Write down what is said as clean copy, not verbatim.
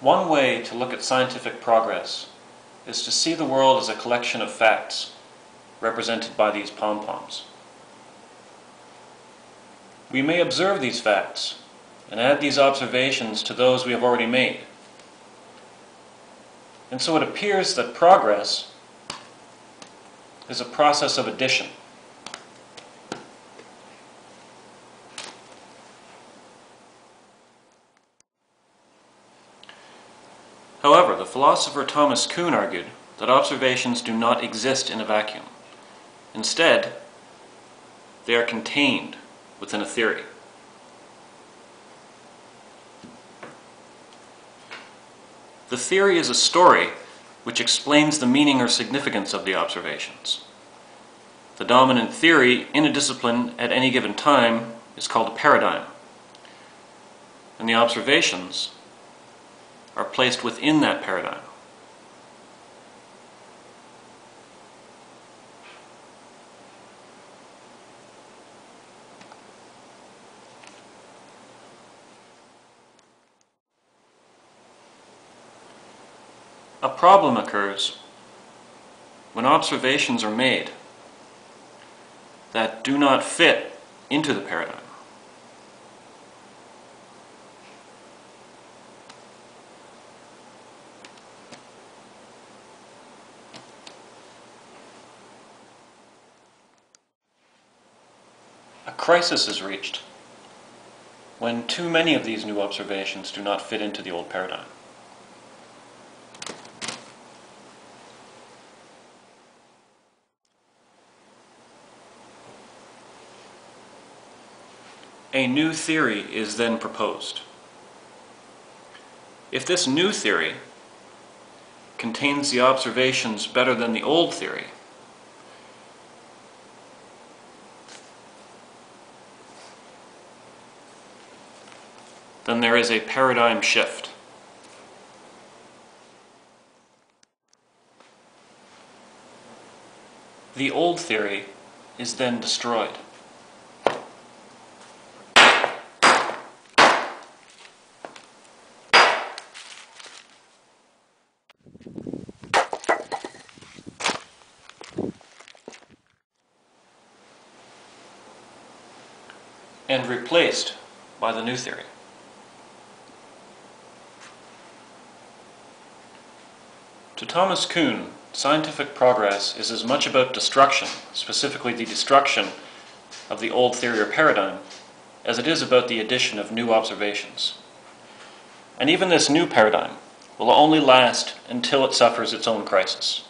One way to look at scientific progress is to see the world as a collection of facts represented by these pom-poms. We may observe these facts and add these observations to those we have already made. And so it appears that progress is a process of addition. However, the philosopher Thomas Kuhn argued that observations do not exist in a vacuum. Instead, they are contained within a theory. The theory is a story which explains the meaning or significance of the observations. The dominant theory in a discipline at any given time is called a paradigm, and the observations are placed within that paradigm. A problem occurs when observations are made that do not fit into the paradigm. A crisis is reached when too many of these new observations do not fit into the old paradigm. A new theory is then proposed. If this new theory contains the observations better than the old theory, then there is a paradigm shift. The old theory is then destroyed. And replaced by the new theory. To Thomas Kuhn, scientific progress is as much about destruction, specifically the destruction of the old theory or paradigm, as it is about the addition of new observations. And even this new paradigm will only last until it suffers its own crisis.